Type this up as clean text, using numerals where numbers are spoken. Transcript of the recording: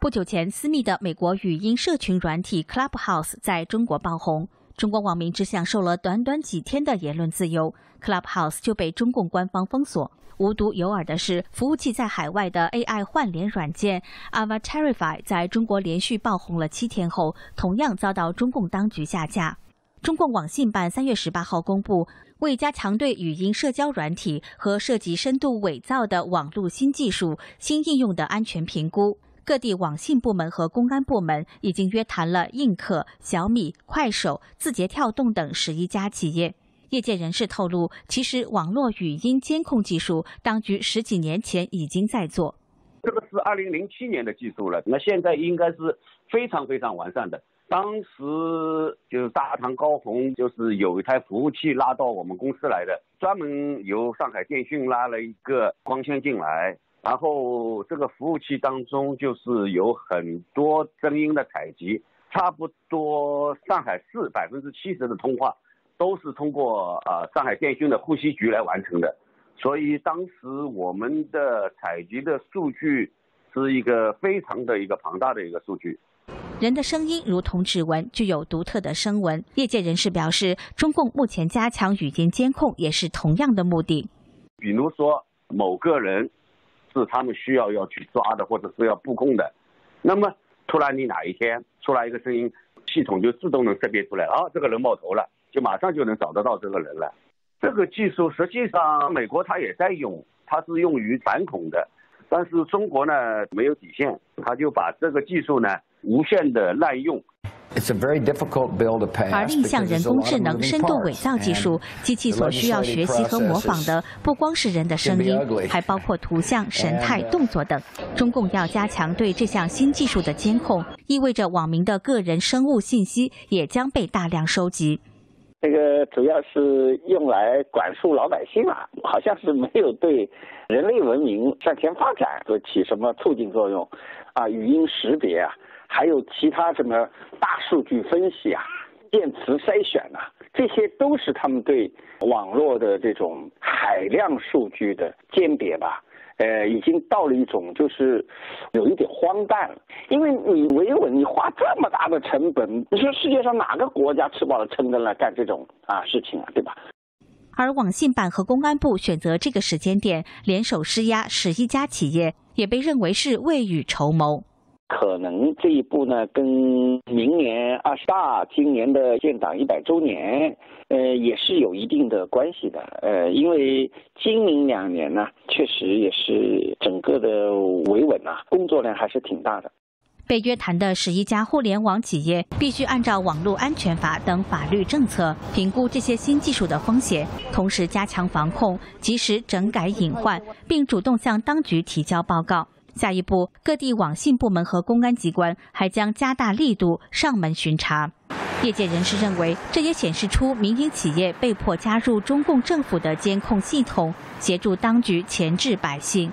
不久前，私密的美国语音社群软体 Clubhouse 在中国爆红。中国网民只享受了短短几天的言论自由 ，Clubhouse 就被中共官方封锁。无独有偶的是，服务器在海外的 AI 换脸软件 AvatarTerrify 在中国连续爆红了7天后，同样遭到中共当局下架。中共网信办3月18号公布，为加强对语音社交软体和涉及深度伪造的网络新技术、新应用的安全评估。各地网信部门和公安部门已经约谈了映客、小米、快手、字节跳动等11家企业。业界人士透露，其实网络语音监控技术，当局10几年前已经在做。这个是2007年的技术了，那现在应该是非常完善的。当时就是大唐高红，就是有一台服务器拉到我们公司来的，专门由上海电讯拉了一个光纤进来。然后这个服务器当中就是有很多声音的采集，差不多上海市70%的通话都是通过上海电讯的呼吸局来完成的，所以当时我们的采集的数据是一个非常的一个庞大的一个数据。人的声音如同指纹，具有独特的声纹。业界人士表示，中共目前加强语音监控也是同样的目的。比如说某个人。是他们需要去抓的，或者是要布控的。那么突然你哪一天出来一个声音，系统就自动能识别出来，这个人冒头了，就马上就能找得到这个人了。这个技术实际上美国它也在用，它是用于反恐的，但是中国呢没有底线，它就把这个技术呢无限的滥用。而另一项人工智能深度伪造技术，机器所需要学习和模仿的不光是人的声音，还包括图像、神态、动作等。中共要加强对这项新技术的监控，意味着网民的个人生物信息也将被大量收集。这个主要是用来管束老百姓啊，好像是没有对人类文明向前发展起什么促进作用啊，语音识别啊。还有其他什么大数据分析啊、电磁筛选啊，这些都是他们对网络的这种海量数据的鉴别吧。已经到了一种就是有一点荒诞了，因为你维稳，你花这么大的成本，你说世界上哪个国家吃饱了撑的来干这种事情啊，对吧？而网信办和公安部选择这个时间点联手施压11家企业，也被认为是未雨绸缪。可能这一步呢，跟明年20大、今年的建党100周年，也是有一定的关系的。因为今明2年呢，确实也是整个的维稳工作量还是挺大的。被约谈的11家互联网企业必须按照《网络安全法》等法律政策评估这些新技术的风险，同时加强防控，及时整改隐患，并主动向当局提交报告。下一步，各地网信部门和公安机关还将加大力度上门巡查。业界人士认为，这也显示出民营企业被迫加入中共政府的监控系统，协助当局钳制百姓。